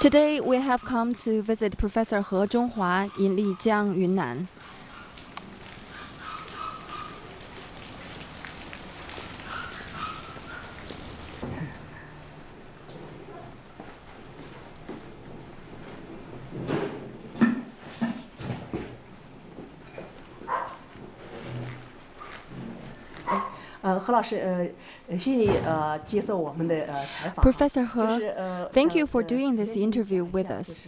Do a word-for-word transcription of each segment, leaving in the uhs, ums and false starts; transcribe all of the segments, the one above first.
Today we have come to visit Professor He Zhonghua in Lijiang, Yunnan. Professor He, thank you for doing this interview with us.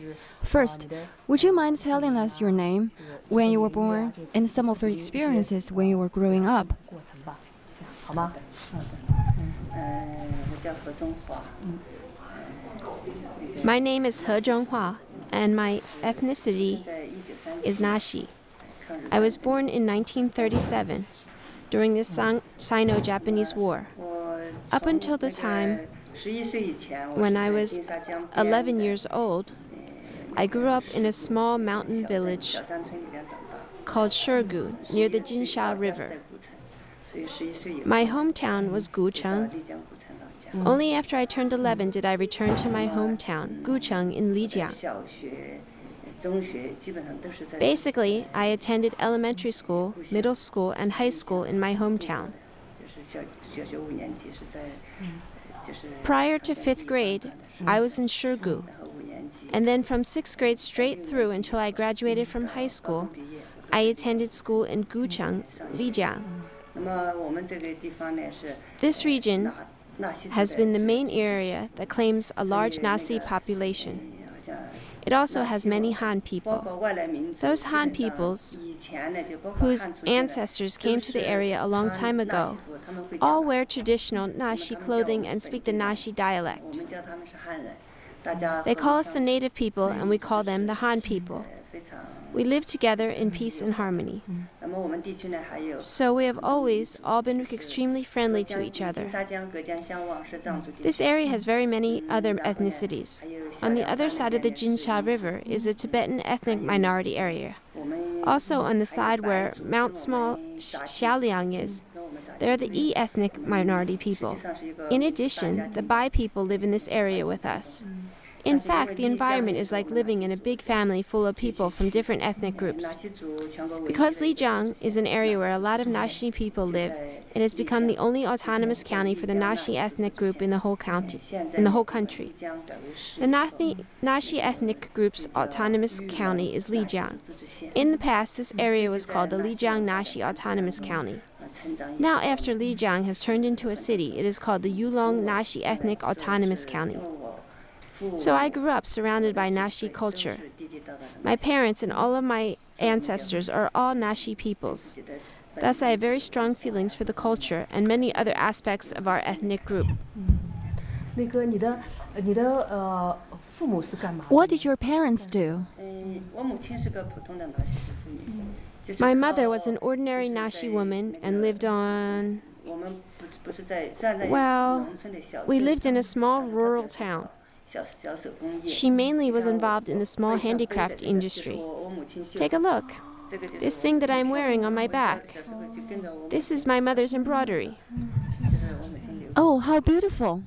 First, would you mind telling us your name, when you were born, and some of your experiences when you were growing up? My name is He Zhonghua, and my ethnicity is Naxi. I was born in nineteen thirty-seven. During the Sino-Japanese War. Up until the time when I was eleven years old, I grew up in a small mountain village called Shigu near the Jinsha River. My hometown was Gucheng. Only after I turned eleven did I return to my hometown, Gucheng in Lijiang. Basically, I attended elementary school, middle school, and high school in my hometown. Prior to fifth grade, I was in Shigu, and then from sixth grade straight through until I graduated from high school, I attended school in Gucheng, Lijiang. This region has been the main area that claims a large Naxi population. It also has many Han people. Those Han peoples, whose ancestors came to the area a long time ago, all wear traditional Naxi clothing and speak the Naxi dialect. They call us the native people, and we call them the Han people. We live together in peace and harmony. So we have always all been extremely friendly to each other. This area has very many other ethnicities. On the other side of the Jinsha River is a Tibetan ethnic minority area. Also on the side where Mount Small Xiaoliang is, there are the Yi ethnic minority people. In addition, the Bai people live in this area with us. In fact, the environment is like living in a big family full of people from different ethnic groups. Because Lijiang is an area where a lot of Naxi people live, it has become the only autonomous county for the Naxi ethnic group in the whole county, in the whole country. The Naxi, Naxi ethnic group's autonomous county is Lijiang. In the past, this area was called the Lijiang Naxi Autonomous County. Now, after Lijiang has turned into a city, it is called the Yulong Naxi Ethnic Autonomous County. So I grew up surrounded by Naxi culture. My parents and all of my ancestors are all Naxi peoples. Thus, I have very strong feelings for the culture and many other aspects of our ethnic group. What did your parents do? My mother was an ordinary Naxi woman and lived on... Well, we lived in a small rural town. She mainly was involved in the small handicraft industry. Take a look. This thing that I'm wearing on my back. This is my mother's embroidery. Oh, how beautiful.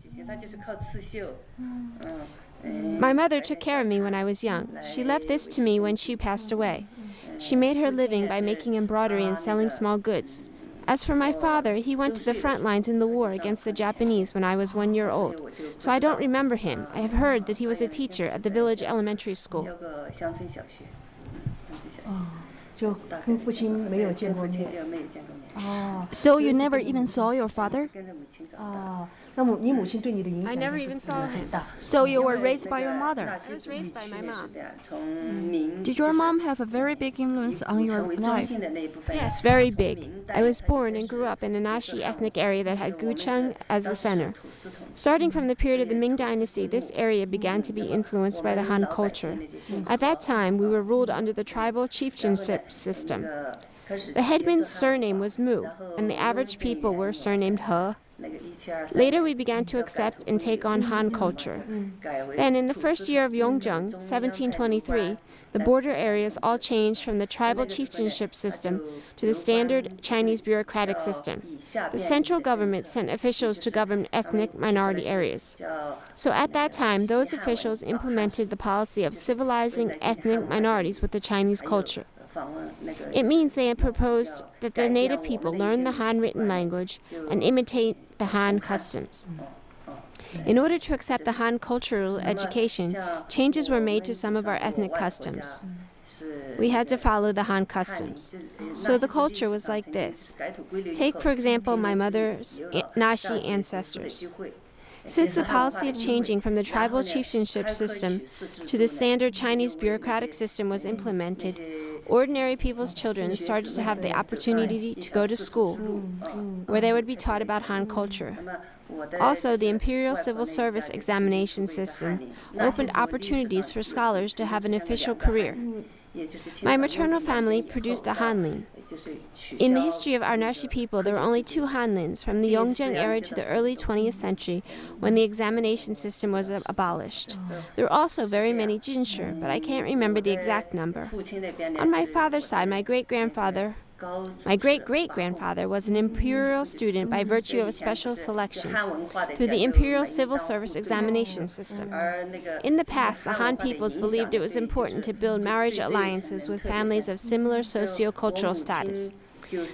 My mother took care of me when I was young. She left this to me when she passed away. She made her living by making embroidery and selling small goods. As for my father, he went to the front lines in the war against the Japanese when I was one year old, so I don't remember him. I have heard that he was a teacher at the village elementary school. Oh. So you never even saw your father? Oh. I never even saw him. So you were raised by your mother? I was raised by my mom. Mm. Did your mom have a very big influence on your life? Yes, very big. I was born and grew up in a Naxi ethnic area that had Gucheng as the center. Starting from the period of the Ming Dynasty, this area began to be influenced by the Han culture. At that time, we were ruled under the tribal chieftainship system. The headman's surname was Mu, and the average people were surnamed He. Later, we began to accept and take on Han culture. Mm. Then, in the first year of Yongzheng, seventeen twenty-three, the border areas all changed from the tribal chieftainship system to the standard Chinese bureaucratic system. The central government sent officials to govern ethnic minority areas. So at that time, those officials implemented the policy of civilizing ethnic minorities with the Chinese culture. It means they had proposed that the native people learn the Han written language and imitate the Han customs. In order to accept the Han cultural education, changes were made to some of our ethnic customs. We had to follow the Han customs. So the culture was like this. Take, for example, my mother's Naxi ancestors. Since the policy of changing from the tribal chieftainship system to the standard Chinese bureaucratic system was implemented, ordinary people's children started to have the opportunity to go to school, where they would be taught about Han culture. Also, the Imperial Civil Service examination system opened opportunities for scholars to have an official career. My maternal family produced a Hanlin. In the history of our Naxi people, there were only two Hanlins, from the Yongzheng era to the early twentieth century, when the examination system was abolished. There were also very many Jinsha, but I can't remember the exact number. On my father's side, my great-grandfather, my great-great-grandfather was an imperial student by virtue of a special selection through the Imperial Civil Service examination system. In the past, the Han peoples believed it was important to build marriage alliances with families of similar socio-cultural status.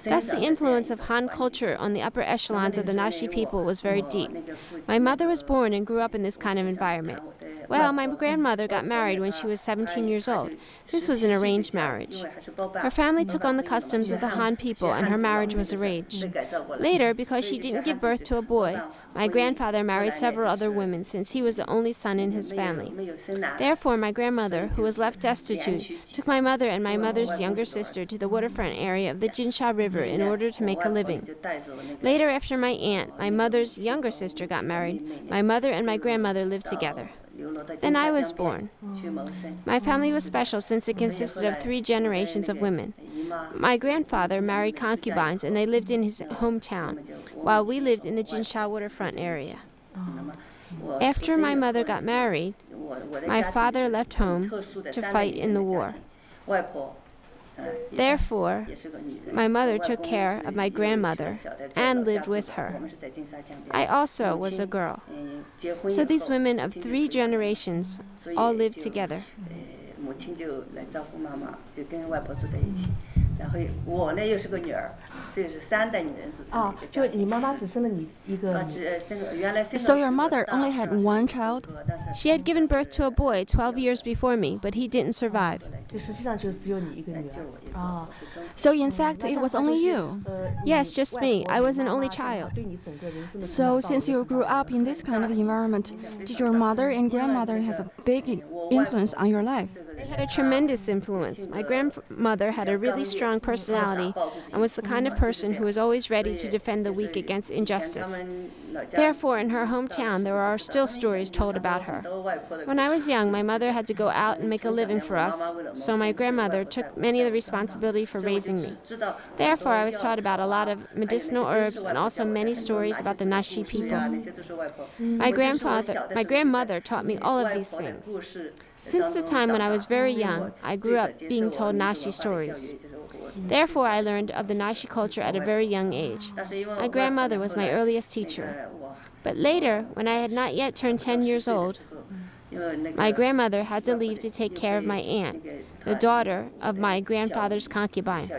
Thus, the influence of Han culture on the upper echelons of the Naxi people was very deep. My mother was born and grew up in this kind of environment. Well, my grandmother got married when she was seventeen years old. This was an arranged marriage. Her family took on the customs of the Han people, and her marriage was arranged. Later, because she didn't give birth to a boy, my grandfather married several other women, since he was the only son in his family. Therefore, my grandmother, who was left destitute, took my mother and my mother's younger sister to the waterfront area of the Jinsha River in order to make a living. Later, after my aunt, my mother's younger sister, got married, my mother and my grandmother lived together. Then I was born. My family was special since it consisted of three generations of women. My grandfather married concubines and they lived in his hometown, while we lived in the Jinsha waterfront area. After my mother got married, my father left home to fight in the war. Therefore, my mother took care of my grandmother and lived with her. I also was a girl. So these women of three generations all lived together. Oh, so your mother only had one child? She had given birth to a boy twelve years before me, but he didn't survive. Oh. So in fact, it was only you? Yes, just me. I was an only child. So since you grew up in this kind of environment, did your mother and grandmother have a big influence on your life? They had a tremendous influence. My grandmother had a really strong personality and was the kind of person who was always ready to defend the weak against injustice. Therefore, in her hometown, there are still stories told about her. When I was young, my mother had to go out and make a living for us, so my grandmother took many of the responsibility for raising me. Therefore, I was taught about a lot of medicinal herbs and also many stories about the Naxi people. My grandfather, my grandmother taught me all of these things. Since the time when I was very young, I grew up being told Naxi stories. Therefore, I learned of the Naxi culture at a very young age. My grandmother was my earliest teacher. But later, when I had not yet turned ten years old, my grandmother had to leave to take care of my aunt, the daughter of my grandfather's concubine.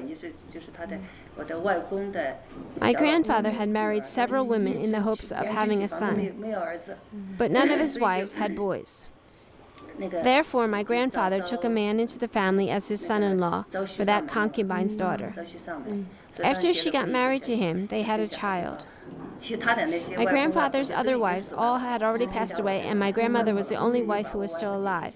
My grandfather had married several women in the hopes of having a son, but none of his wives had boys. Therefore, my grandfather took a man into the family as his son-in-law for that concubine's daughter. After she got married to him, they had a child. My grandfather's other wives all had already passed away, and my grandmother was the only wife who was still alive.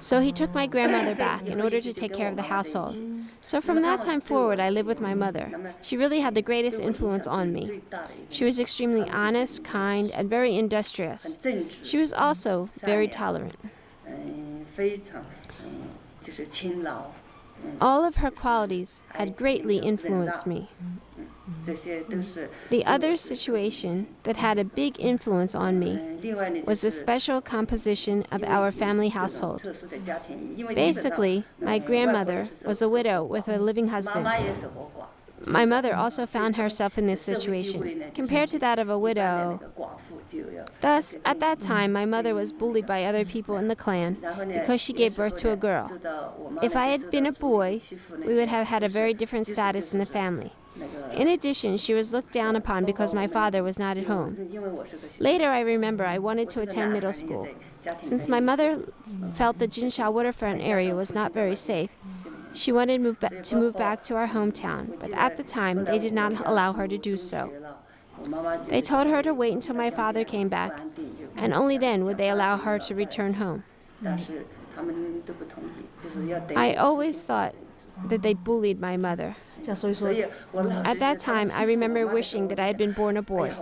So he took my grandmother back in order to take care of the household. So from that time forward, I lived with my mother. She really had the greatest influence on me. She was extremely honest, kind, and very industrious. She was also very tolerant. All of her qualities had greatly influenced me. The other situation that had a big influence on me was the special composition of our family household. Basically, my grandmother was a widow with her living husband. My mother also found herself in this situation, compared to that of a widow. Thus, at that time, my mother was bullied by other people in the clan because she gave birth to a girl. If I had been a boy, we would have had a very different status in the family. In addition, she was looked down upon because my father was not at home. Later, I remember I wanted to attend middle school. Since my mother felt the Jinsha waterfront area was not very safe, she wanted move ba- to move back to our hometown, but at the time, they did not allow her to do so. They told her to wait until my father came back, and only then would they allow her to return home. I always thought that they bullied my mother. At that time, I remember wishing that I had been born a boy.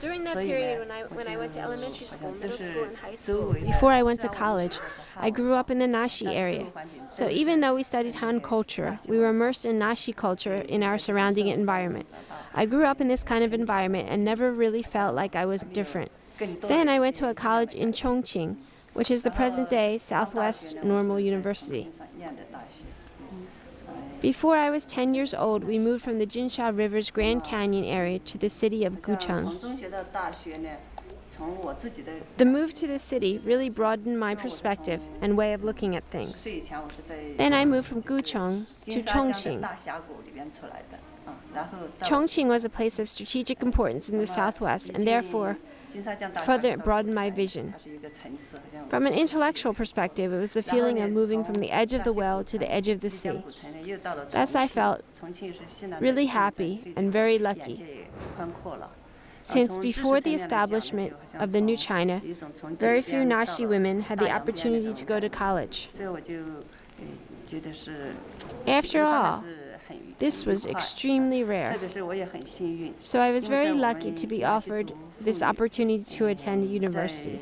During that period when I, when I went to elementary school, middle school, and high school, before I went to college, I grew up in the Naxi area. So even though we studied Han culture, we were immersed in Naxi culture in our surrounding environment. I grew up in this kind of environment and never really felt like I was different. Then I went to a college in Chongqing, which is the present-day Southwest Normal University. Before I was ten years old, we moved from the Jinsha River's Grand Canyon area to the city of Gucheng. The move to the city really broadened my perspective and way of looking at things. Then I moved from Gucheng to Chongqing. Chongqing was a place of strategic importance in the Southwest and therefore further broadened my vision. From an intellectual perspective, it was the feeling of moving from the edge of the well to the edge of the sea. Thus, I felt really happy and very lucky. Since before the establishment of the New China, very few Naxi women had the opportunity to go to college. After all, this was extremely rare, so I was very lucky to be offered this opportunity to attend university.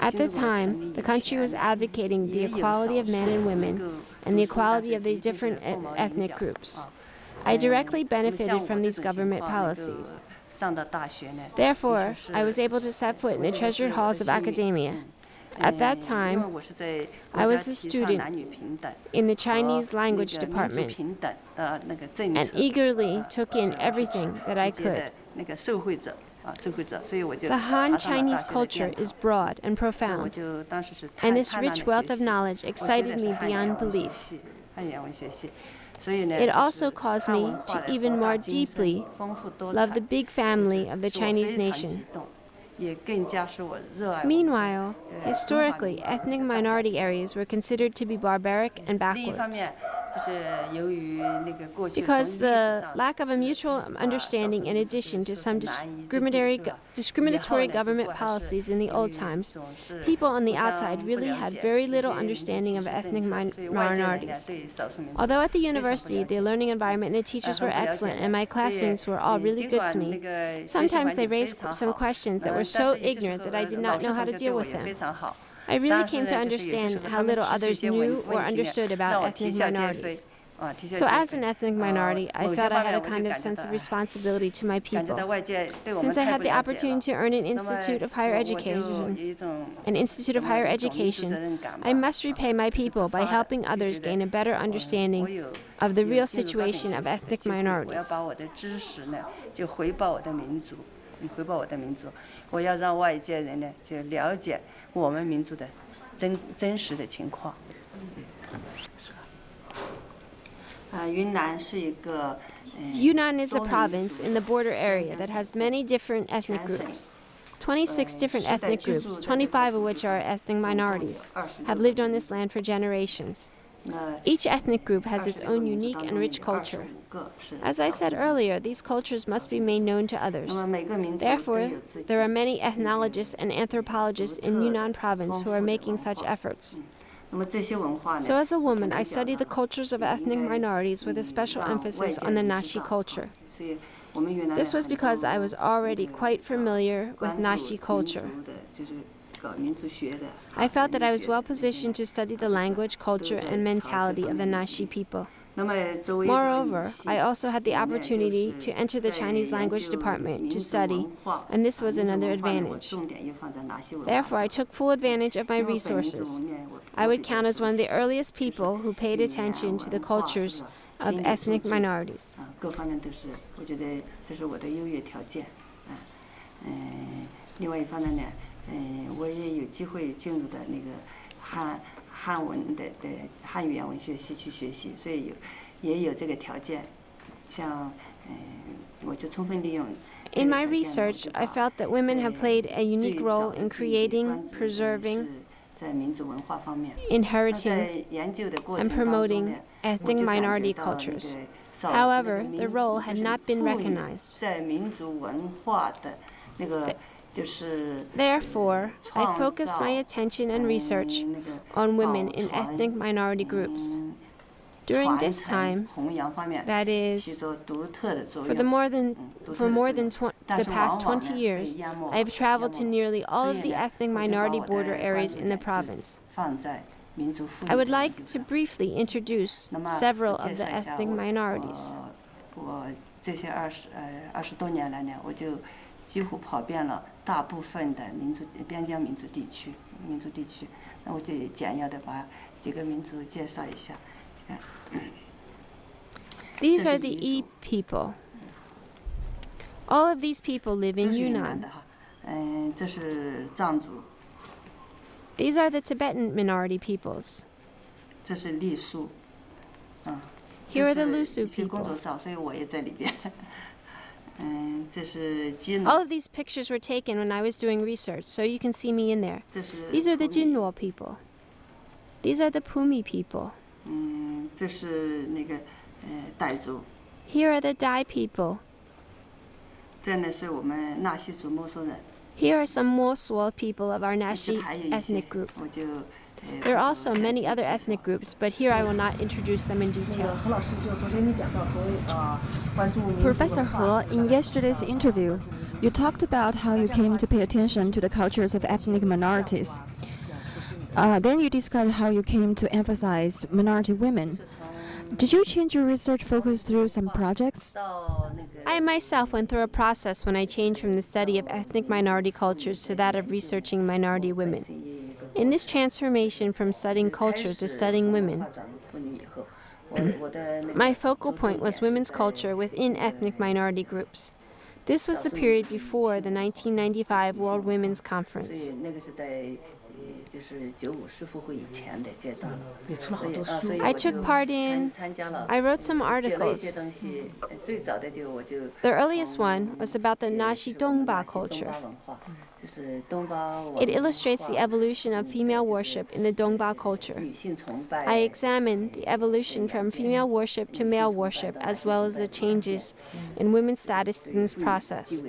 At the time, the country was advocating the equality of men and women and the equality of the different e- ethnic groups. I directly benefited from these government policies. Therefore, I was able to set foot in the treasured halls of academia. At that time, I was a student in the Chinese language department and eagerly took in everything that I could. The Han Chinese culture is broad and profound, and this rich wealth of knowledge excited me beyond belief. It also caused me to even more deeply love the big family of the Chinese nation. Meanwhile, historically, ethnic minority areas were considered to be barbaric and backwards. Because the lack of a mutual understanding, in addition to some discriminatory, discriminatory government policies in the old times, people on the outside really had very little understanding of ethnic min- minorities. Although at the university, the learning environment and the teachers were excellent, and my classmates were all really good to me, sometimes they raised some questions that were so ignorant that I did not know how to deal with them. I really came to understand how little others knew or understood about ethnic minorities. So as an ethnic minority, I felt I had a kind of sense of responsibility to my people. Since I had the opportunity to earn an Institute of Higher Education, an Institute of Higher Education, I must repay my people by helping others gain a better understanding of the real situation of ethnic minorities. Yunnan is a province in the border area that has many different ethnic groups. twenty-six different ethnic groups, twenty-five of which are ethnic minorities, have lived on this land for generations. Each ethnic group has its own unique and rich culture. As I said earlier, these cultures must be made known to others. Therefore, there are many ethnologists and anthropologists in Yunnan province who are making such efforts. So as a woman, I study the cultures of ethnic minorities with a special emphasis on the Naxi culture. This was because I was already quite familiar with Naxi culture. I felt that I was well positioned to study the language, culture, and mentality of the Naxi people. Moreover, I also had the opportunity to enter the Chinese language department to study, and this was another advantage. Therefore, I took full advantage of my resources. I would count as one of the earliest people who paid attention to the cultures of ethnic minorities. In my research, I felt that women have played a unique role in creating, preserving, inheriting, and promoting ethnic minority cultures. However, the role had not been recognized. Therefore, I focused my attention and research on women in ethnic minority groups. During this time, that is, for, the more than, for more than the past twenty years, I have traveled to nearly all of the ethnic minority border areas in the province. I would like to briefly introduce several of the ethnic minorities. These are the Yi people. All of these people live in Yunnan. These are the Tibetan minority peoples. Here are the Lusu people. All of these pictures were taken when I was doing research, so you can see me in there. These are the Jinluo people. These are the Pumi people. Here are the Dai people. Here are some Mosuo people of our Naxi ethnic group. There are also many other ethnic groups, but here I will not introduce them in detail. Professor He, in yesterday's interview, you talked about how you came to pay attention to the cultures of ethnic minorities. Uh, then you described how you came to emphasize minority women. Did you change your research focus through some projects? I myself went through a process when I changed from the study of ethnic minority cultures to that of researching minority women. In this transformation from studying culture to studying women, my focal point was women's culture within ethnic minority groups. This was the period before the nineteen ninety-five World Women's Conference. I took part in, I wrote some articles. The earliest one was about the Naxi Dongba culture. It illustrates the evolution of female worship in the Dongba culture. I examined the evolution from female worship to male worship, as well as the changes in women's status in this process.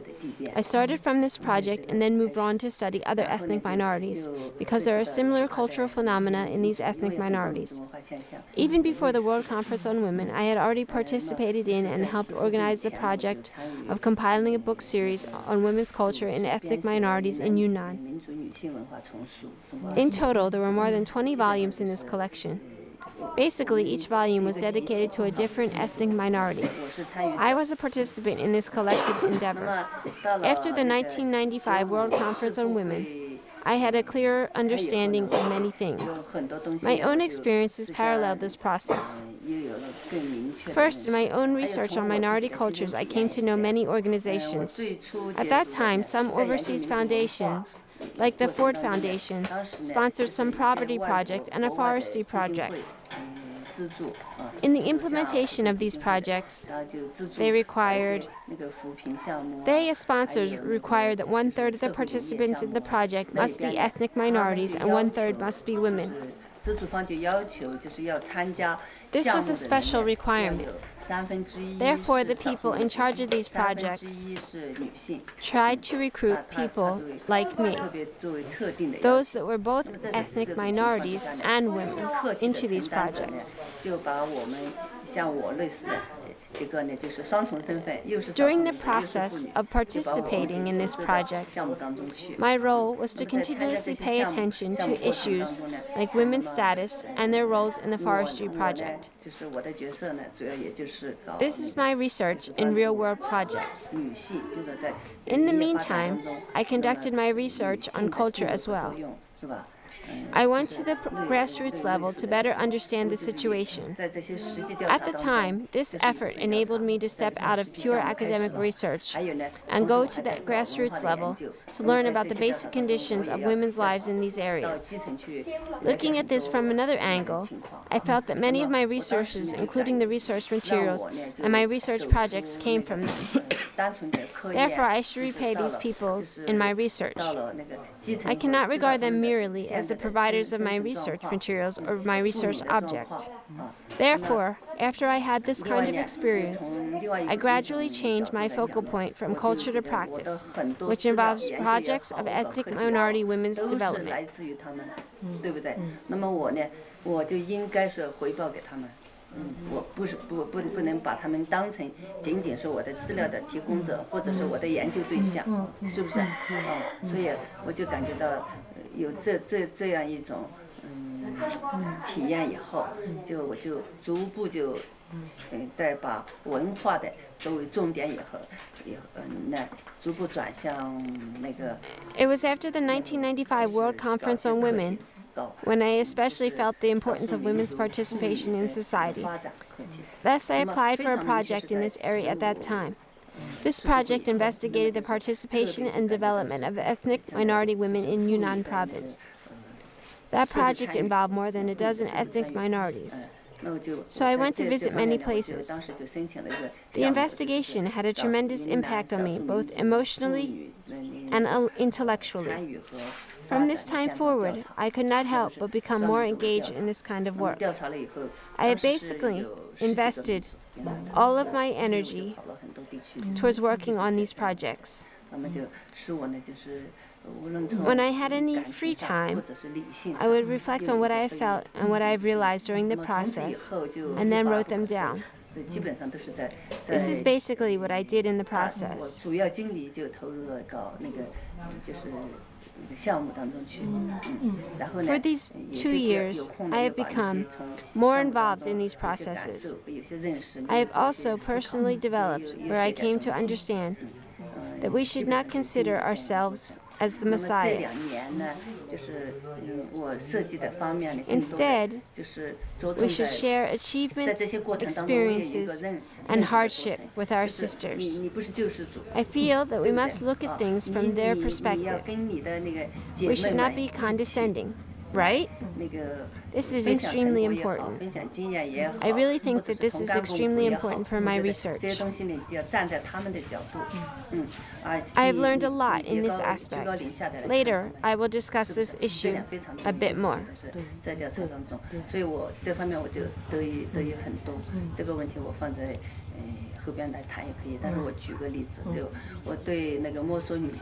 I started from this project and then moved on to study other ethnic minorities, because there are similar cultural phenomena in these ethnic minorities. Even before the World Conference on Women, I had already participated in and helped organize the project of compiling a book series on women's culture and ethnic minorities in Yunnan. In total, there were more than twenty volumes in this collection. Basically, each volume was dedicated to a different ethnic minority. I was a participant in this collective endeavor. After the nineteen ninety-five World Conference on Women, I had a clearer understanding of many things. My own experiences paralleled this process. First, in my own research on minority cultures, I came to know many organizations. At that time, some overseas foundations, like the Ford Foundation, sponsored some property project and a forestry project. In the implementation of these projects, they required, they as sponsors required that one-third of the participants in the project must be ethnic minorities and one-third must be women. This was a special requirement. Therefore, the people in charge of these projects tried to recruit people like me, those that were both ethnic minorities and women, into these projects. During the process of participating in this project, my role was to continuously pay attention to issues like women's status and their roles in the forestry project. This is my research in real-world projects. In the meantime, I conducted my research on culture as well. I went to the grassroots level to better understand the situation. At the time, this effort enabled me to step out of pure academic research and go to the grassroots level to learn about the basic conditions of women's lives in these areas. Looking at this from another angle, I felt that many of my resources, including the research materials and my research projects, came from them. Therefore, I should repay these peoples in my research. I cannot regard them merely as the providers of my research materials or my research object. Therefore, after I had this kind of experience, I gradually changed my focal point from culture to practice, which involves projects of ethnic minority women's development. Mm-hmm. It was after the nineteen ninety-five World Conference on Women when I especially felt the importance of women's participation in society. Thus, I applied for a project in this area at that time. This project investigated the participation and development of ethnic minority women in Yunnan province. That project involved more than a dozen ethnic minorities. So I went to visit many places. The investigation had a tremendous impact on me, both emotionally and intellectually. From this time forward, I could not help but become more engaged in this kind of work. I basically invested all of my energy towards working on these projects. When I had any free time, I would reflect on what I felt and what I realized during the process, and then wrote them down. This is basically what I did in the process. For these two years, I have become more involved in these processes. I have also personally developed where I came to understand that we should not consider ourselves as the Messiah. Instead, we should share achievements, experiences, and hardship with our sisters. I feel that we must look at things from their perspective. We should not be condescending, right? This is extremely important. I really think that this is extremely important for my research. I have learned a lot in this aspect. Later, I will discuss this issue a bit more.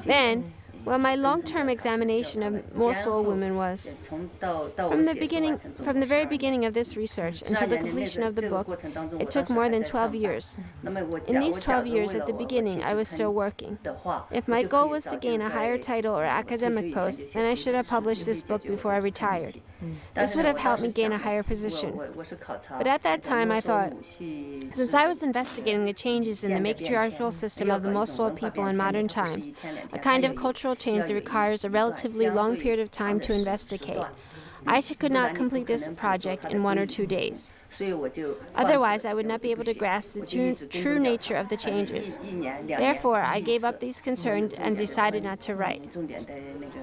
Then, well, my long-term examination of Mosuo women was, from the beginning, from the very beginning of this research until the completion of the book, it took more than twelve years. In these twelve years at the beginning, I was still working. If my goal was to gain a higher title or academic post, then I should have published this book before I retired. This would have helped me gain a higher position. But at that time, I thought, since I was investigating the changes in the matriarchal system of the Mosuo people in modern times, a kind of cultural change that requires a relatively long period of time to investigate, I could not complete this project in one or two days. Otherwise, I would not be able to grasp the true, true nature of the changes. Therefore, I gave up these concerns and decided not to write.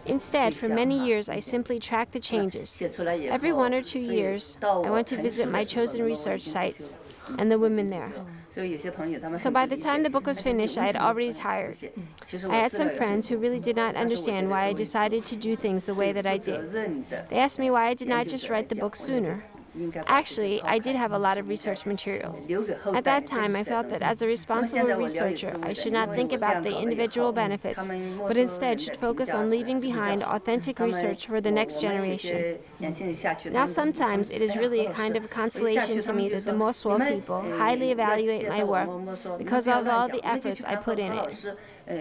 Instead, for many years, I simply tracked the changes. Every one or two years, I went to visit my chosen research sites and the women there. So by the time the book was finished, I had already retired. I had some friends who really did not understand why I decided to do things the way that I did. They asked me why I did not just write the book sooner. Actually, I did have a lot of research materials. At that time, I felt that as a responsible researcher, I should not think about the individual benefits, but instead should focus on leaving behind authentic research for the next generation. Now, sometimes it is really a kind of consolation to me that the Mosuo people highly evaluate my work because of all the efforts I put in it.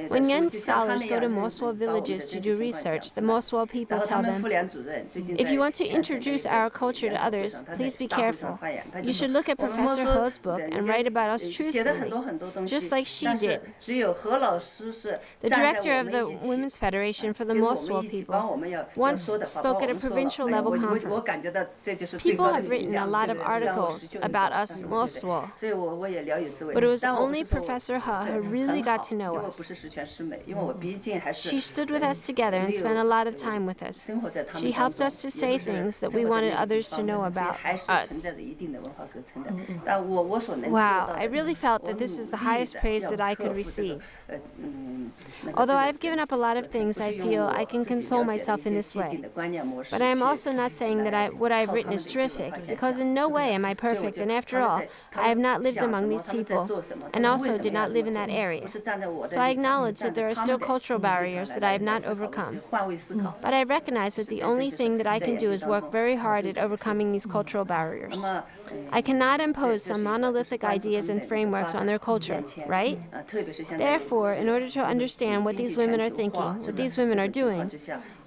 When young scholars go to Mosuo villages to do research, the Mosuo people tell them, if you want to introduce our culture to others, please be careful. You should look at Professor He's book and write about us truthfully, just like she did. The director of the Women's Federation for the Mosuo people once spoke at a provincial level conference. People have written a lot of articles about us Mosuo, but it was only Professor He who really got to know us. She stood with us together and spent a lot of time with us. She helped us to say things that we wanted others to know about us. Wow, I really felt that this is the highest praise that I could receive. Although I've given up a lot of things, I feel I can console myself in this way. But I am also not saying that I, what I've written is terrific, because in no way am I perfect, and after all, I have not lived among these people, and also did not live in that area. So I acknowledge that there are still cultural barriers that I have not overcome. Mm. But I recognize that the only thing that I can do is work very hard at overcoming these cultural barriers. I cannot impose some monolithic ideas and frameworks on their culture, right? Therefore, in order to understand what these women are thinking, what these women are doing,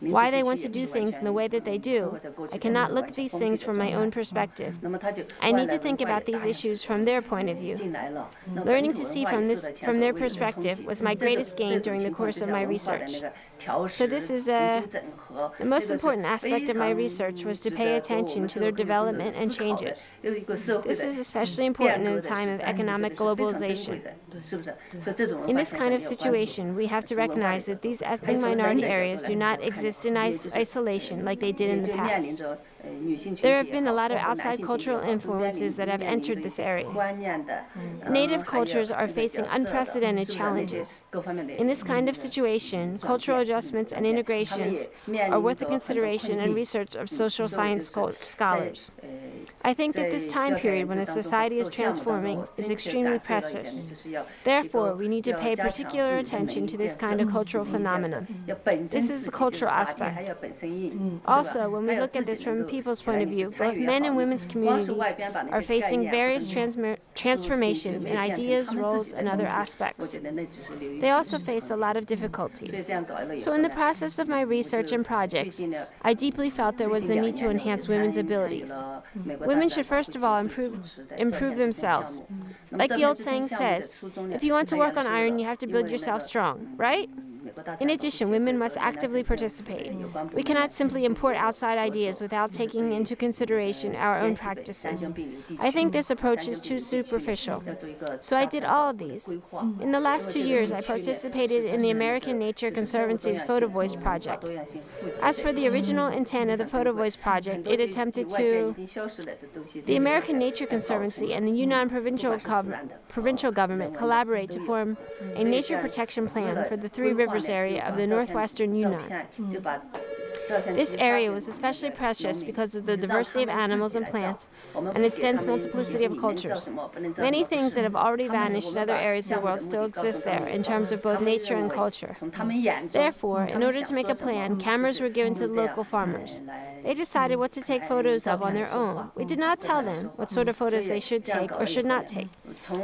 why they want to do things in the way that they do, I cannot look at these things from my own perspective. I need to think about these issues from their point of view. Learning to see from this, from their perspective was my greatest gain during the course of my research. So this is a, the most important aspect of my research was to pay attention to their development and changes. This is especially important in the time of economic globalization. In this kind of situation, we have to recognize that these ethnic minority areas do not exist in is- isolation like they did in the past. There have been a lot of outside cultural influences that have entered this area. Mm. Native cultures are facing unprecedented challenges. In this kind of situation, cultural adjustments and integrations are worth the consideration and research of social science scholars. I think that this time period when a society is transforming is extremely precious. Therefore, we need to pay particular attention to this kind of cultural phenomenon. This is the cultural aspect. Also, when we look at this from people's point of view, both men and women's communities are facing various transmer- transformations in ideas, roles, and other aspects. They also face a lot of difficulties. So in the process of my research and projects, I deeply felt there was the need to enhance women's abilities. Women should first of all improve, improve themselves. Like the old saying says, if you want to work on iron, you have to build yourself strong, right? In addition, women must actively participate. We cannot simply import outside ideas without taking into consideration our own practices. I think this approach is too superficial. So I did all of these. In the last two years, I participated in the American Nature Conservancy's PhotoVoice project. As for the original intent of the PhotoVoice project, it attempted to... The American Nature Conservancy and the Yunnan provincial, gov- provincial government collaborate to form a nature protection plan for the Three Rivers area of the northwestern Yunnan. Mm. This area was especially precious because of the diversity of animals and plants and its dense multiplicity of cultures. Many things that have already vanished in other areas of the world still exist there in terms of both nature and culture. Therefore, in order to make a plan, cameras were given to the local farmers. They decided what to take photos of on their own. We did not tell them what sort of photos they should take or should not take.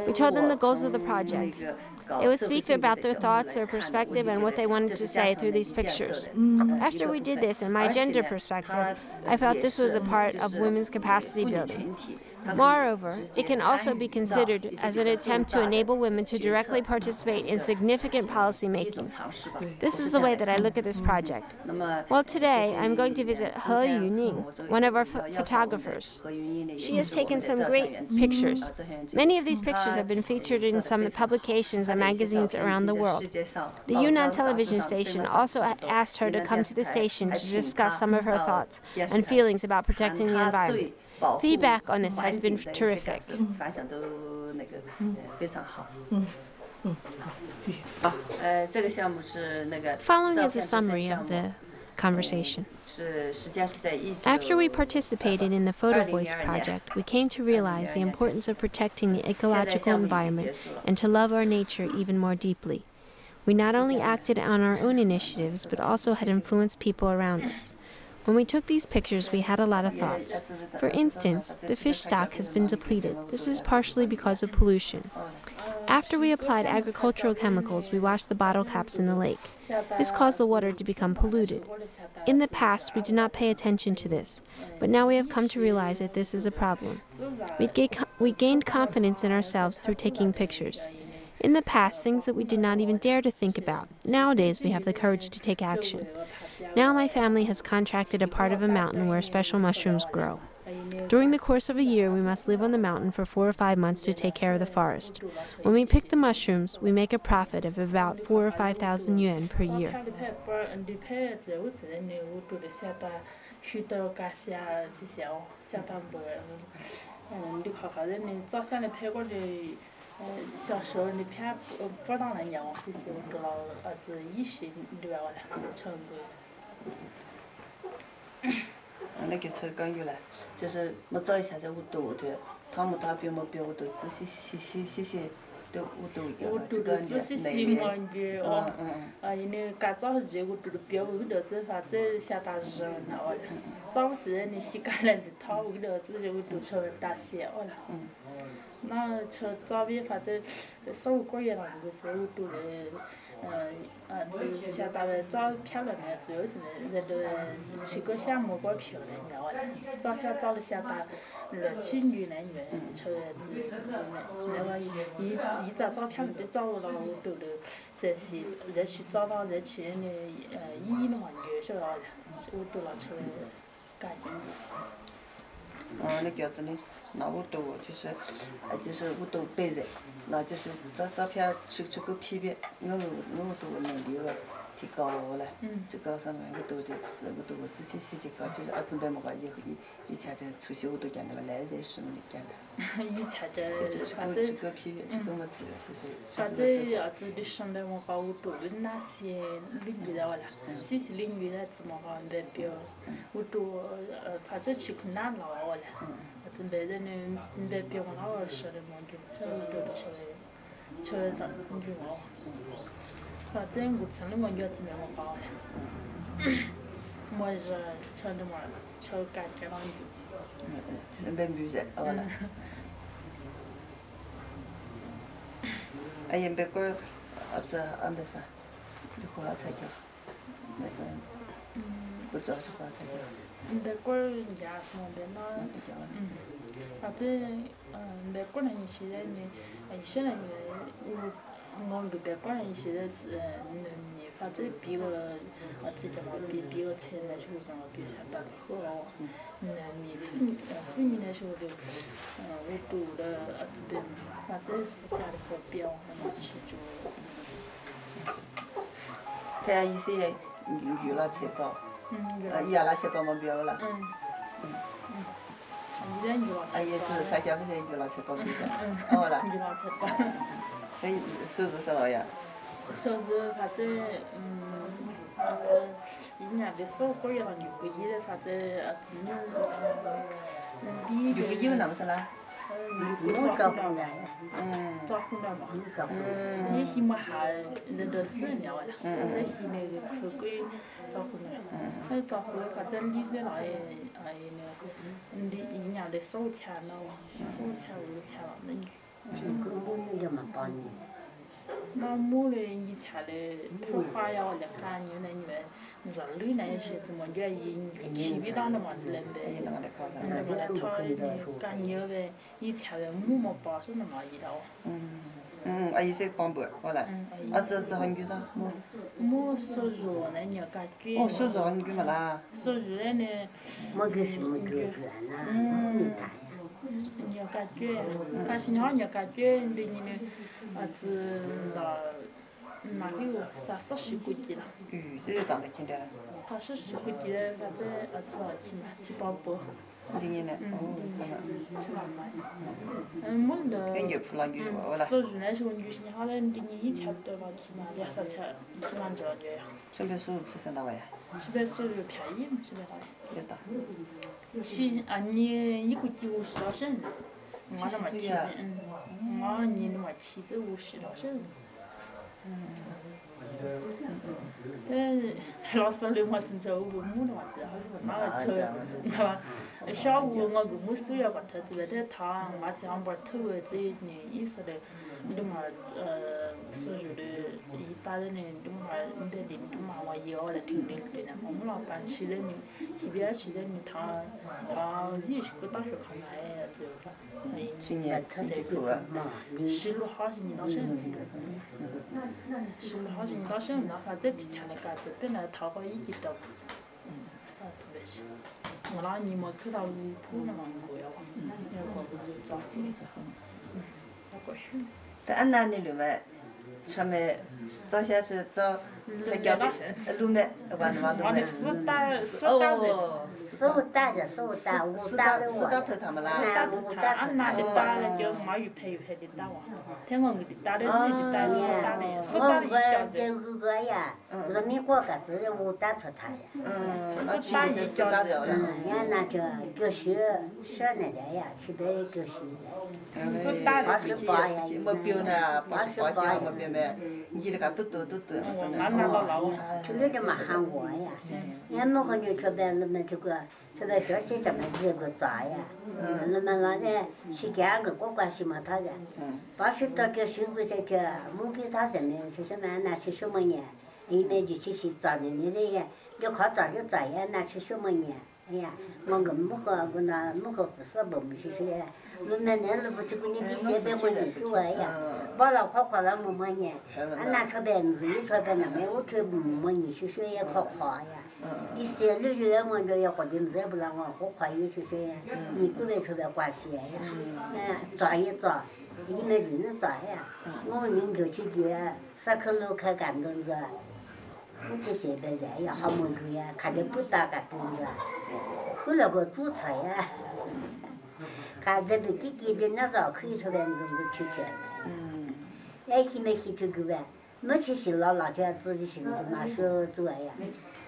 We told them the goals of the project. It would speak about their thoughts, their perspective, and what they wanted to say through these pictures. After we did this, in my gender perspective, I felt this was a part of women's capacity building. Moreover, it can also be considered as an attempt to enable women to directly participate in significant policy making. This is the way that I look at this project. Well, today I'm going to visit He Yuning, one of our ph- photographers. She has taken some great pictures. Many of these pictures have been featured in some publications and magazines around the world. The Yunnan television station also asked her to come to the station to discuss some of her thoughts and feelings about protecting the environment. Feedback on this has been terrific. Mm. Following is a summary of the conversation. After we participated in the PhotoVoice project, we came to realize the importance of protecting the ecological environment and to love our nature even more deeply. We not only acted on our own initiatives, but also had influenced people around us. When we took these pictures, we had a lot of thoughts. For instance, the fish stock has been depleted. This is partially because of pollution. After we applied agricultural chemicals, we washed the bottle caps in the lake. This caused the water to become polluted. In the past, we did not pay attention to this, but now we have come to realize that this is a problem. We, ga- we gained confidence in ourselves through taking pictures. In the past, things that we did not even dare to think about. Nowadays, we have the courage to take action. Now my family has contracted a part of a mountain where special mushrooms grow. During the course of a year, we must live on the mountain for four or five months to take care of the forest. When we pick the mushrooms, we make a profit of about four or five thousand yuan per year. Dingin eh. Oh, I 下午我跟我室友把他这边的汤，我这样把头的这一年意思的，你嘛呃，所有的一般的呢，你嘛你的领导嘛，我也熬得挺累的呢。我们老板去的呢，这边去的呢，他他也是个大学看来的，这个啥？今年开始做啊，十六号是你到生日，十六号是你到生日，然后再提前的干这，本来淘宝已经到不着，嗯，啊，这边是。 我那你们去到尼泊尔嘛？过呀，要过不就早点？要过去。在安南那里面，上面早些是早，才叫路面，完完路面。四大四大人，四大人，四大五大的我，四大头他们啦，五大安南的大的叫马玉培，玉培的大王，听我的大的是的大四大的，四大的叫人。我我这个呀。 人民国个子我打脱他呀，四八年教的，嗯，伢那个教学少那点呀，去别教学，四八年去的，目标呢，八十八呀，目标呢，你那个多多多多，慢慢老老，这个嘛喊我呀，伢没和你这边那么这个，这个学习怎么这个咋呀？那么那呢，去讲个国关系嘛，他的，八十多个学过这个，目标他什么？是什么？那是什么呢？ 你们就去去找你你这些，要考找就找呀，那去什么呢？哎呀，我个木个我那木个不是不木去去呀，我们那路不就跟你比谁别木你住哎呀，把老考考了木么呢？俺那车边子一车边那没有车木么你去去也考考呀，你谁六六月我这要搞点子不让我我考也去去呀，你过来特别关心呀，哎，找一找。 你们人能咋呀？我们人口去的，上课路开干东子，我这些的人也好忙着呀，看的不打干东子。后来我注册呀，看这边弟弟的那早可以出来，就是去捡的。嗯，哎，西没西出去呗？没去西老老家自己寻思嘛，说做呀。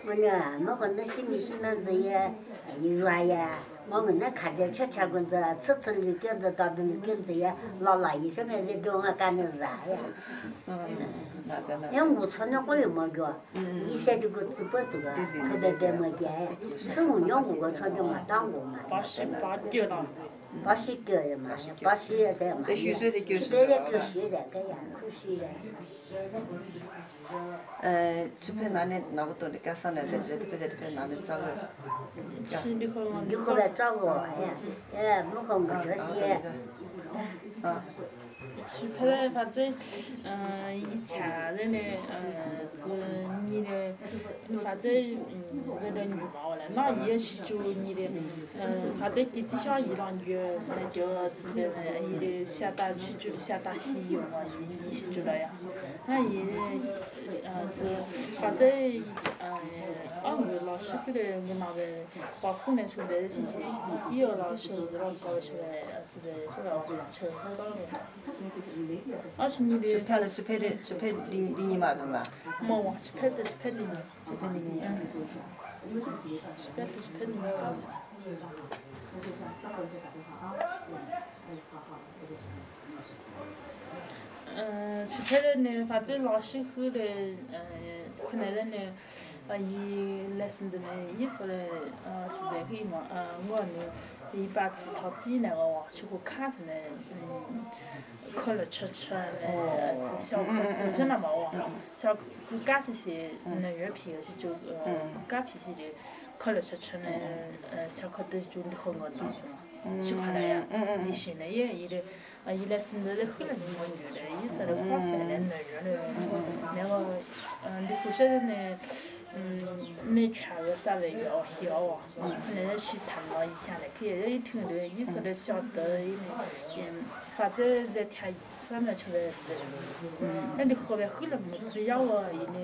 我呢，没可能西没西么子也一抓呀。 我们那看见吃吃棍子，吃吃溜棍子，打打溜棍子呀，老老一什么在给我干的啥呀？嗯，那我村那我也没着，以前这个直播这个特别别没见呀，是我娘我村的没当过嘛。八十八点了，八十九的嘛，八十也在嘛，这边的狗血的，这样狗血的。 呃，这边哪里拿不到的？干啥呢？在在这边在这边哪里找个？你过来找我呀！哎，没空我学习。啊。去拍的反正，嗯，以前的呢，嗯，是你的，反正嗯，这个女娃娃嘞，那也是就你的，嗯，反正地基上伊拉女，那就这边嘛，伊的下大去就下大西游嘛，伊是就那样。 那伊，呃，这反正以前，呃，俺们老师给的我那个，包括那出来的这些，也有老师是老搞出来，这个后来我们成合作的。二十年的。是拍了，是拍的，是拍零零年嘛，对吧？没忘，是拍的，是拍零年，是拍零年。嗯。是拍的，是拍零年早上。 嗯，去拍的呢，反正老师后来，嗯，困难的呢，啊，伊来生的嘛，伊说嘞，呃，这边可以嘛，呃，我呢，伊把吃草地那个哇，去过看着呢，嗯，烤了吃吃嘞，小烤都是那么哇，小骨架这些，那原皮而且就呃骨架皮些的，烤了吃吃呢，呃，小烤都就好我当着嘛，去看了呀，你现在也伊嘞。 啊，伊来生的在后来就没女的，伊生的快反了，男人了，然后，嗯，你后生的呢，嗯，没穿个啥外表小啊，那个去谈了一下嘞，可也一听着，伊生的晓得，伊那，嗯，反正在天上面出来之类的，那你后来后来没只要我伊那。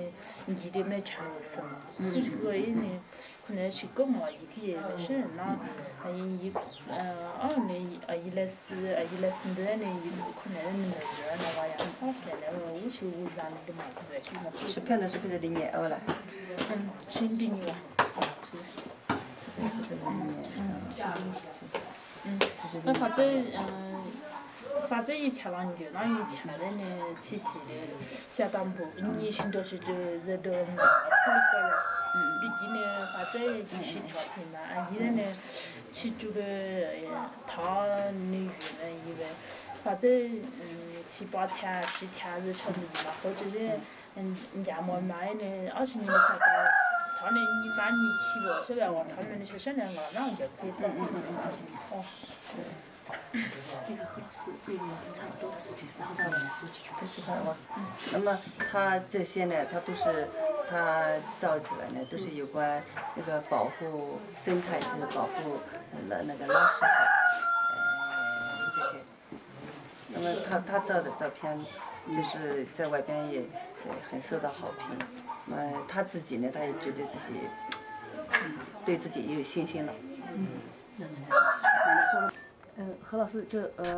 发展一千来年，其实下单部一年新都是这这这这，他那个发展七八天、十天是差不多嘛，或者是人家们买呢，二十年的啥个，他那一般年期我这边我他们那些生产了，然后就可以种。 那么他这些呢，他都是他造起来呢，都是有关那个保护生态，就是保护呃那个垃圾海这些。那么他他照的照片，就是在外边也很受到好评。呃，他自己呢，他也觉得自己对自己也有信心了。嗯。 Uh,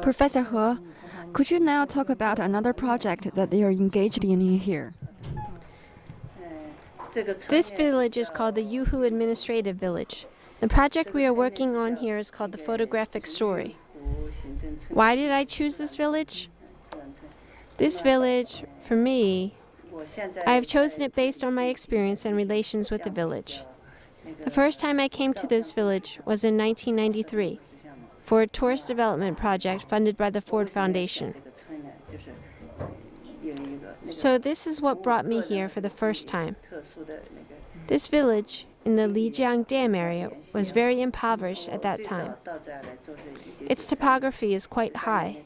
Professor He, could you now talk about another project that they are engaged in here? This village is called the Yuhu Administrative Village. The project we are working on here is called the photographic story. Why did I choose this village? This village, for me, I have chosen it based on my experience and relations with the village. The first time I came to this village was in nineteen ninety-three. For a tourist development project funded by the Ford Foundation. So this is what brought me here for the first time. This village in the Lijiang Dam area was very impoverished at that time. Its topography is quite high.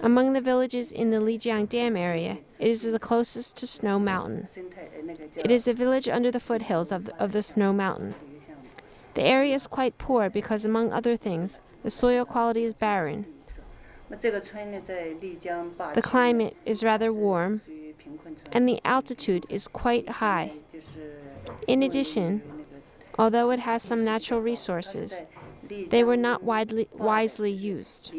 Among the villages in the Lijiang Dam area, it is the closest to Snow Mountain. It is a village under the foothills of the, of the Snow Mountain. The area is quite poor because, among other things, the soil quality is barren. The climate is rather warm, and the altitude is quite high. In addition, although it has some natural resources, they were not widely, wisely used.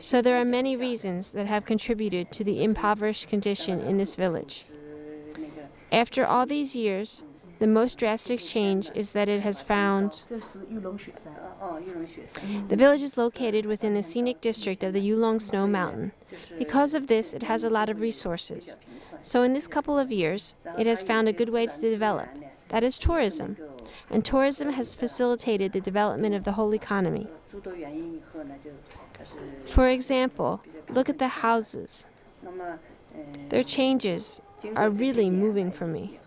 So there are many reasons that have contributed to the impoverished condition in this village. After all these years, the most drastic change is that it has found... The village is located within the scenic district of the Yulong Snow Mountain. Because of this, it has a lot of resources. So in this couple of years, it has found a good way to develop. That is tourism. And tourism has facilitated the development of the whole economy. For example, look at the houses. Their changes are really moving for me.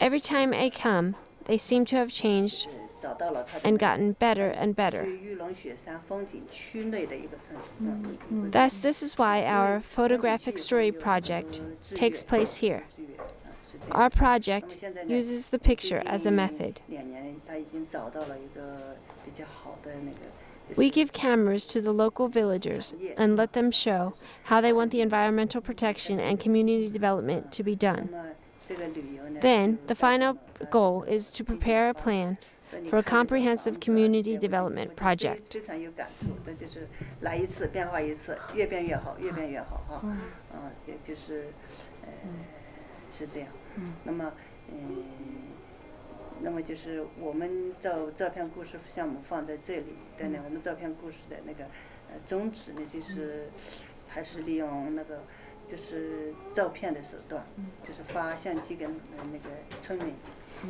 Every time I come, they seem to have changed and gotten better and better. Mm-hmm. Thus, this is why our photographic story project takes place here. Our project uses the picture as a method. We give cameras to the local villagers and let them show how they want the environmental protection and community development to be done. Then, the final goal is to prepare a plan for a comprehensive community development project.那么，嗯，那么就是我们照照片故事项目放在这里，但是我们照片故事的那个宗旨呢，就是还是利用那个，就是照片的手段，就是发相机跟那个村民，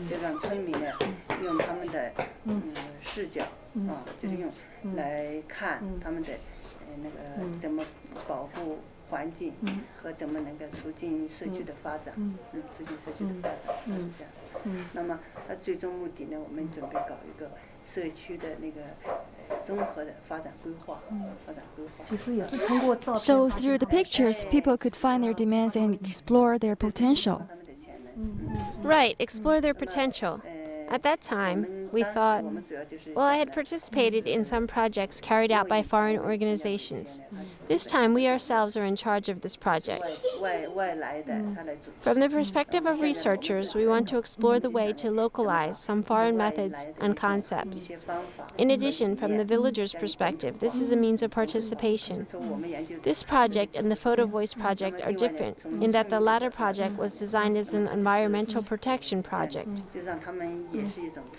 这让村民呢用他们的嗯视角啊，就是用来看他们们怎么保护环境和怎么能够促进社区的发展， So through the pictures, people could find their demands and explore their potential. Right, explore their potential. At that time, we thought, well, I had participated in some projects carried out by foreign organizations. This time, we ourselves are in charge of this project. From the perspective of researchers, we want to explore the way to localize some foreign methods and concepts. In addition, from the villagers' perspective, this is a means of participation. This project and the PhotoVoice project are different in that the latter project was designed as an environmental protection project.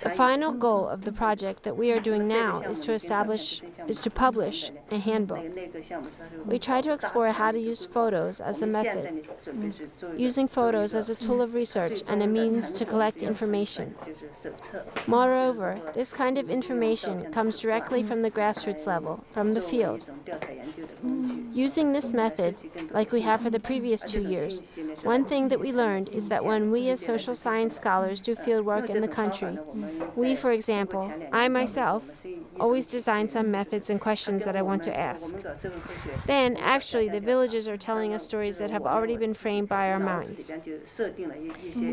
The final goal of the project that we are doing now is to establish, is to publish a handbook. We try to explore how to use photos as a method, using photos as a tool of research and a means to collect information. Moreover, this kind of information comes directly from the grassroots level, from the field. Using this method, like we have for the previous two years, one thing that we learned is that when we as social science scholars do field work in the country, we, for example, I myself, always design some methods and questions that I want to ask. Then, actually, the villagers are telling us stories that have already been framed by our minds.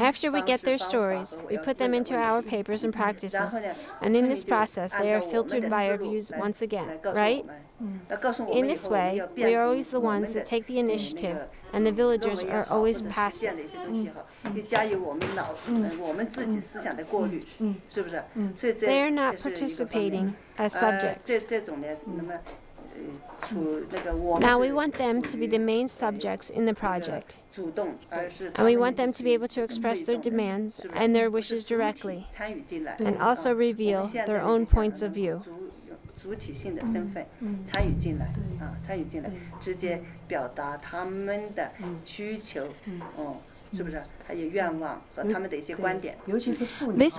After we get their stories, we put them into our papers and practices, and in this process, they are filtered by our views once again, right? In this way, we are always the ones that take the initiative, and the villagers are always passive. Mm. Mm. Mm. Mm. They are not participating as subjects. Mm. Now we want them to be the main subjects in the project, and we want them to be able to express their demands and their wishes directly, and also reveal their own points of view. This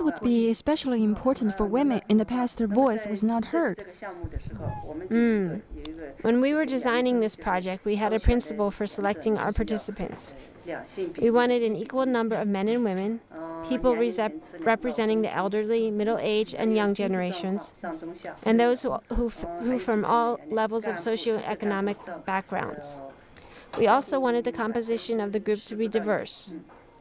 would be especially important for women. In the past, their voice was not heard. Mm. When we were designing this project, we had a principle for selecting our participants. We wanted an equal number of men and women, people representing the elderly, middle-aged, and young generations, and those who, who, who from all levels of socioeconomic backgrounds. We also wanted the composition of the group to be diverse.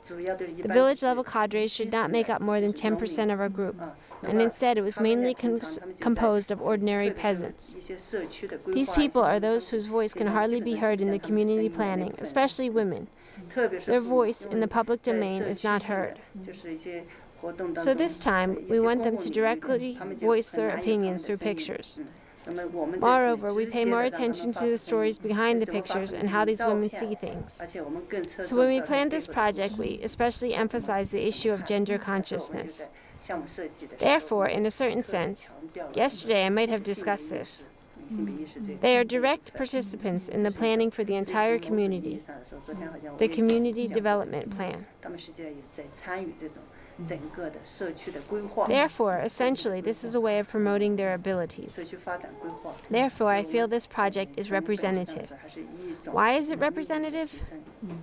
The village-level cadres should not make up more than ten percent of our group, and instead it was mainly composed of ordinary peasants. These people are those whose voice can hardly be heard in the community planning, especially women. Their voice in the public domain is not heard. So this time, we want them to directly voice their opinions through pictures. Moreover, we pay more attention to the stories behind the pictures and how these women see things. So when we planned this project, we especially emphasized the issue of gender consciousness. Therefore, in a certain sense, yesterday I might have discussed this. They are direct participants in the planning for the entire community, the community development plan. Therefore, essentially, this is a way of promoting their abilities. Therefore, I feel this project is representative. Why is it representative?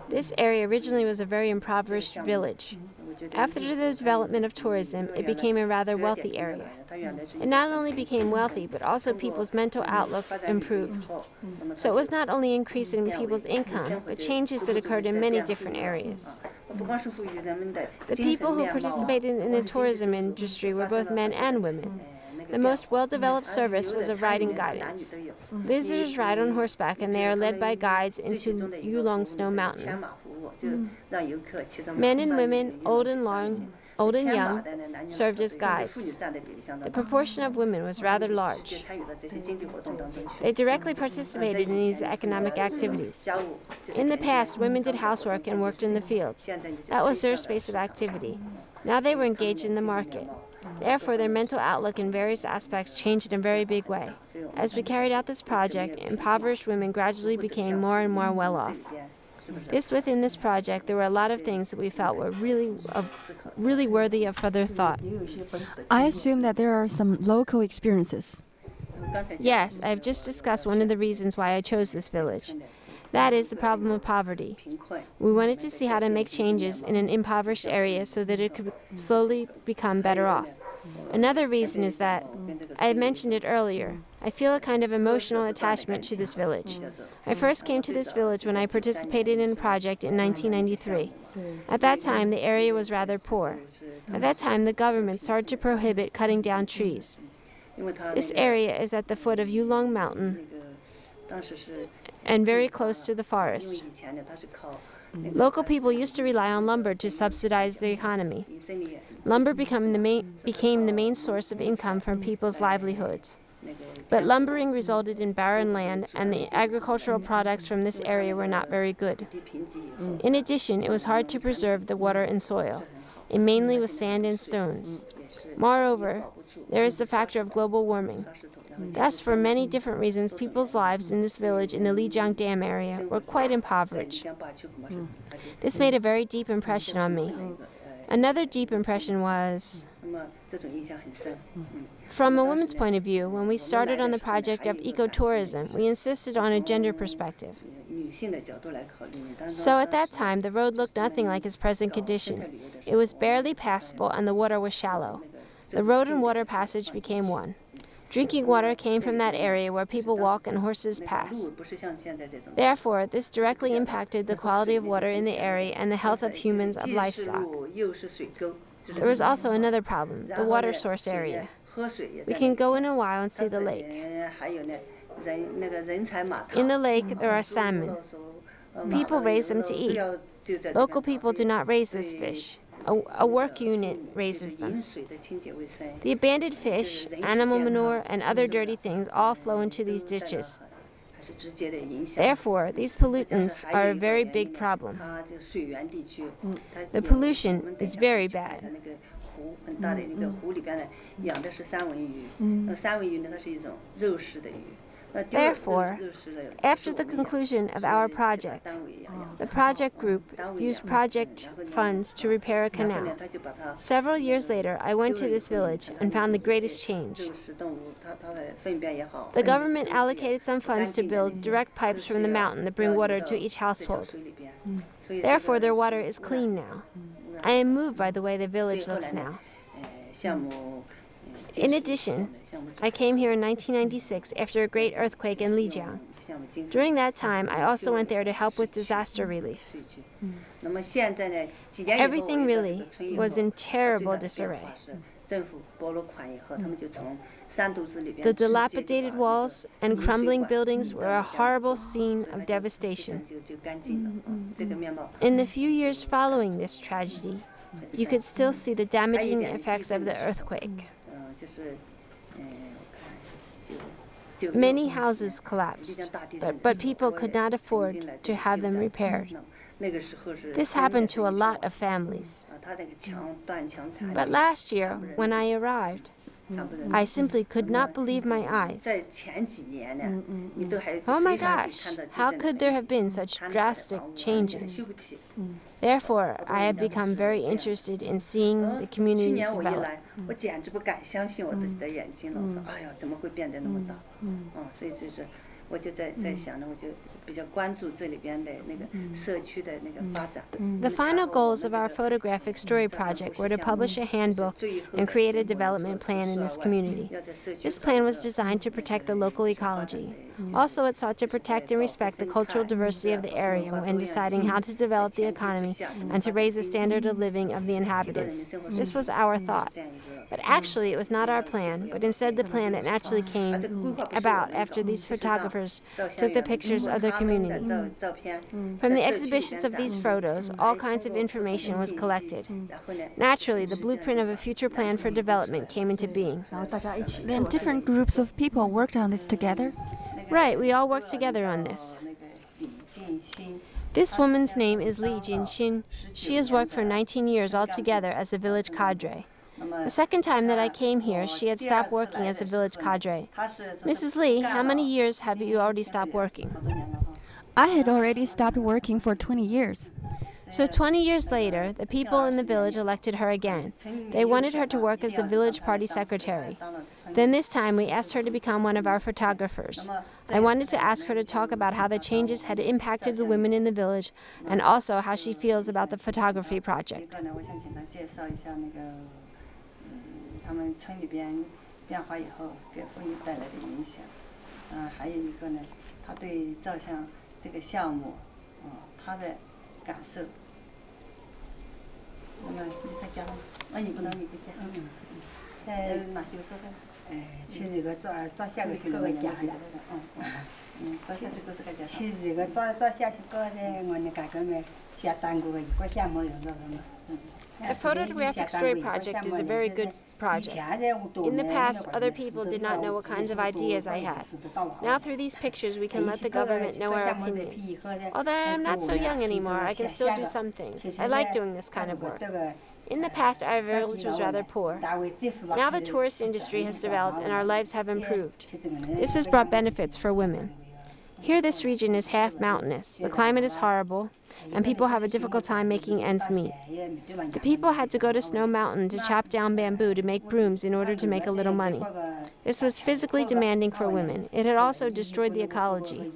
This area originally was a very impoverished village. After the development of tourism, it became a rather wealthy area. It not only became wealthy, but also people's mental outlook improved. So it was not only increase in people's income, but changes that occurred in many different areas. The people who participated in the tourism industry were both men and women. The most well-developed service was of riding guidance. Visitors ride on horseback, and they are led by guides into Yulong Snow Mountain. Mm. Men and women, old and long, old and young, served as guides. The proportion of women was rather large. They directly participated in these economic activities. In the past, women did housework and worked in the fields. That was their space of activity. Now they were engaged in the market. Therefore, their mental outlook in various aspects changed in a very big way. As we carried out this project, impoverished women gradually became more and more well-off. This within this project, there were a lot of things that we felt were really, of, really worthy of further thought. I assume that there are some local experiences. Yes, I have just discussed one of the reasons why I chose this village. That is the problem of poverty. We wanted to see how to make changes in an impoverished area so that it could slowly become better off. Another reason is that, I mentioned it earlier, I feel a kind of emotional attachment to this village. I first came to this village when I participated in a project in nineteen ninety-three. At that time, the area was rather poor. At that time, the government started to prohibit cutting down trees. This area is at the foot of Yulong Mountain and very close to the forest. Local people used to rely on lumber to subsidize the economy. Lumber became the main, became the main source of income from people's livelihoods. But lumbering resulted in barren land, and the agricultural products from this area were not very good. In addition, it was hard to preserve the water and soil. It mainly was sand and stones. Moreover, there is the factor of global warming. Thus, for many different reasons, people's lives in this village in the Lijiang Dam area were quite impoverished. Mm. This made a very deep impression on me. Another deep impression was, from a woman's point of view, when we started on the project of ecotourism, we insisted on a gender perspective. So at that time, the road looked nothing like its present condition. It was barely passable and the water was shallow. The road and water passage became one. Drinking water came from that area where people walk and horses pass. Therefore, this directly impacted the quality of water in the area and the health of humans of livestock. There was also another problem, the water source area. We can go in a while and see the lake. In the lake, there are salmon. People raise them to eat. Local people do not raise this fish. A, a work unit raises them. The abandoned fish, animal manure, and other dirty things all flow into these ditches. Therefore, these pollutants are a very big problem. The pollution is very bad. Therefore, after the conclusion of our project, the project group used project funds to repair a canal. Several years later, I went to this village and found the greatest change. The government allocated some funds to build direct pipes from the mountain that bring water to each household. Therefore, their water is clean now. I am moved by the way the village looks now. In addition, I came here in nineteen ninety-six after a great earthquake in Lijiang. During that time, I also went there to help with disaster relief. Mm. Everything really was in terrible disarray. Mm. The dilapidated walls and crumbling buildings were a horrible scene of devastation. Mm. In the few years following this tragedy, you could still see the damaging effects of the earthquake. Many houses collapsed, but, but people could not afford to have them repaired. This happened to a lot of families. But last year, when I arrived, I simply could not believe my eyes. Oh my gosh, how could there have been such drastic changes? Therefore, I have become very interested in seeing the community develop. The final goals of our photographic story project were to publish a handbook and create a development plan in this community. This plan was designed to protect the local ecology. Also, it sought to protect and respect the cultural diversity of the area when deciding how to develop the economy and to raise the standard of living of the inhabitants. This was our thought. But actually, it was not our plan, but instead the plan that naturally came about after these photographers took the pictures of their community. From the exhibitions of these photos, all kinds of information was collected. Naturally, the blueprint of a future plan for development came into being. Then different groups of people worked on this together? Right, we all worked together on this. This woman's name is Li Jinxin. She has worked for nineteen years altogether as a village cadre. The second time that I came here, she had stopped working as a village cadre. Missus Li, how many years have you already stopped working? I had already stopped working for twenty years. So twenty years later, the people in the village elected her again. They wanted her to work as the village party secretary. Then this time, we asked her to become one of our photographers. I wanted to ask her to talk about how the changes had impacted the women in the village, and also how she feels about the photography project. 变化以后给妇女带来的影响。嗯、呃，还有一个呢，他对照相这个项目，嗯、呃，他的感受。那么你再加上，那、啊、你不能你不加。嗯嗯嗯。哎、嗯，哪些说的？哎，其实这个照照相个是我家的。嗯嗯。嗯，照相这个是个家。其实这个照照相是个在我们家个么，下单过个一个项目有那个么。嗯。 The photographic story project is a very good project. In the past, other people did not know what kinds of ideas I had. Now through these pictures, we can let the government know our opinions. Although I am not so young anymore, I can still do some things. I like doing this kind of work. In the past, our village was rather poor. Now the tourist industry has developed and our lives have improved. This has brought benefits for women. Here this region is half mountainous, the climate is horrible, and people have a difficult time making ends meet. The people had to go to Snow Mountain to chop down bamboo to make brooms in order to make a little money. This was physically demanding for women. It had also destroyed the ecology.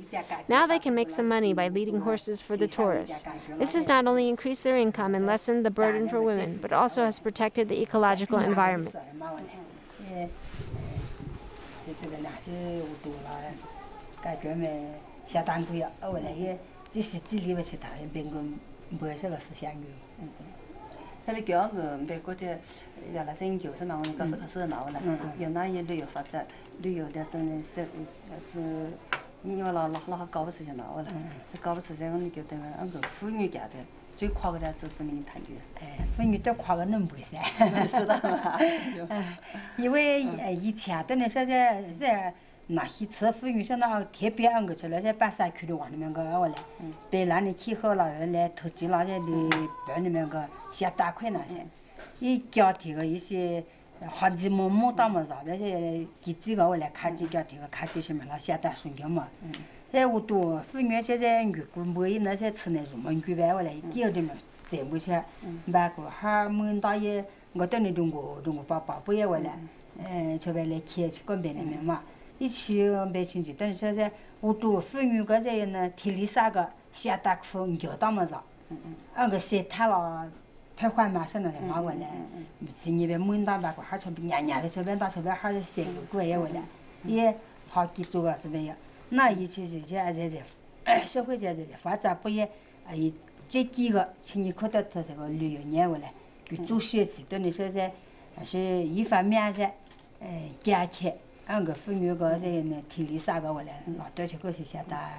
Now they can make some money by leading horses for the tourists. This has not only increased their income and lessened the burden for women, but also has protected the ecological environment. 感觉嘛，相当贵啊！我那些只是只里边去打人，别个没这个思想有。嗯嗯。他那叫我别个的，原来是研究是嘛？我那个是嘛？我那云南也旅游发展，旅游的真的是是，你要老老老搞不出去嘛？我那搞不出去，我们就等于俺个妇女阶段最快个的就是你感觉。哎，妇女最快个能不噻？知道吗？因为以前的那些在在。 那些吃妇女说那特别俺个出来在半山区的往里面个我来，被那里气候老人来投资那些的表里面个些大块那些，一家庭个一些好几亩亩到么子那些几几个我来看几家庭个看几些么那些大孙子么，在我多妇女现在女工没那些吃那入门区呗我来第二点么挣不起，买个还没大爷我等你中国中国爸爸不也我来，嗯，就为来开去干别的么嘛。 一起买亲戚，但是现在我多妇女个在那体力啥个下大苦，要当么子？俺个晒太了，拍花嘛，上那些忙活嘞。今年别门当把个，还成年年的这边当这边还是晒个过也过嘞，也好几做个这边呀。那一起这些这些，社会这些发展不也？哎，这几个去年看到他这个旅游业过嘞，就做些事，等于说在还是一方面在，呃，健康。 俺个妇女个在那体力啥个我嘞，老多些个是些打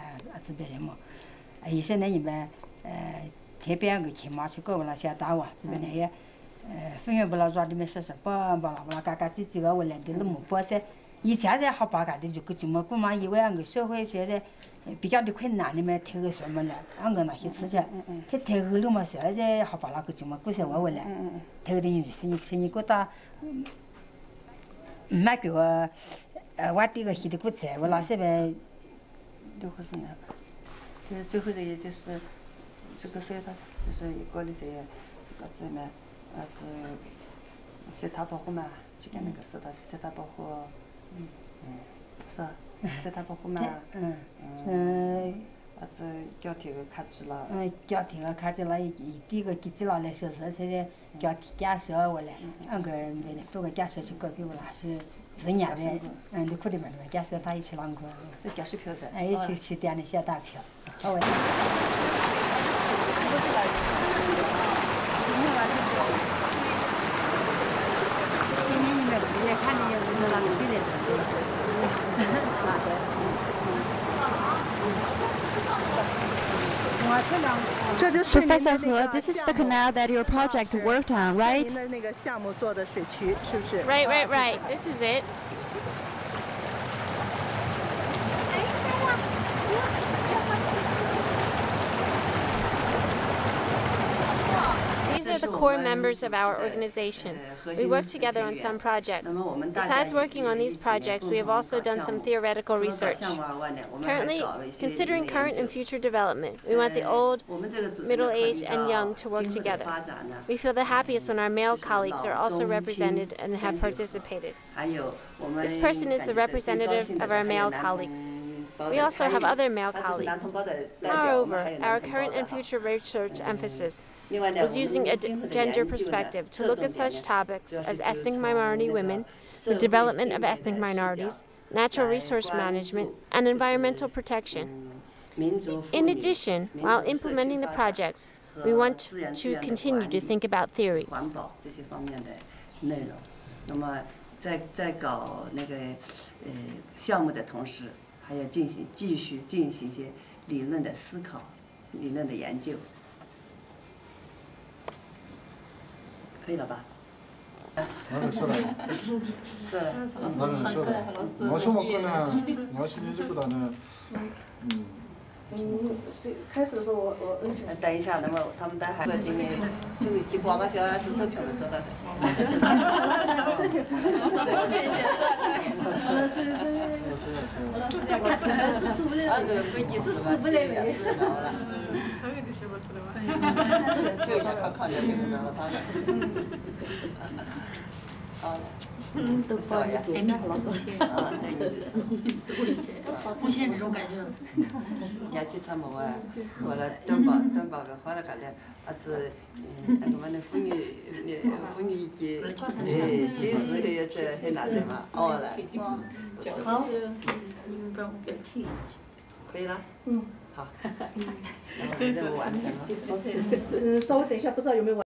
这边人么，啊，以前呢你们呃，特别俺个骑马去搞那些打哇，这边那些呃，妇女不老抓里面说说，不不啦不啦，嘎嘎叽叽个我嘞，都没办法。以前在好巴嘎的就个这么过嘛，因为俺个社会现在比较的困难，你们太个什么了，俺个那些吃些，太太个了嘛，现在好巴拉个这么过些我我嘞，太个的人就是你是你个打。 买给我，呃，外地个黑的果子，我老些呗。最后是那个，就是最后这也就是这个谁他就是一个的这些，那子呢，那子，谁他保护嘛？就跟那个说的，谁他保护？嗯嗯，是啊，谁他保护嘛？嗯嗯，那子家庭个开支了。嗯，家庭个开支了，一点个经济了来说说现在。 叫建设我嘞，俺个买嘞，做个建设去搞比我那是自然的，嗯，你可得买嘞，建设他一起啷个？这建设票噻，哎，一起去点那些大票，好喂。我是来，今天晚上去。今天你们不也看见我们那个队嘞？哪个？ Professor He, this is the canal that your project worked on, right? Right, right, right. This is it. These are the core members of our organization. We work together on some projects. Besides working on these projects, we have also done some theoretical research. Currently, considering current and future development, we want the old, middle-aged, and young to work together. We feel the happiest when our male colleagues are also represented and have participated. This person is the representative of our male colleagues. We also have other male colleagues. Moreover, our current and future research emphasis was using a gender perspective to look at such topics as ethnic minority women, the development of ethnic minorities, natural resource management, and environmental protection. In addition, while implementing the projects, we want to continue to think about theories.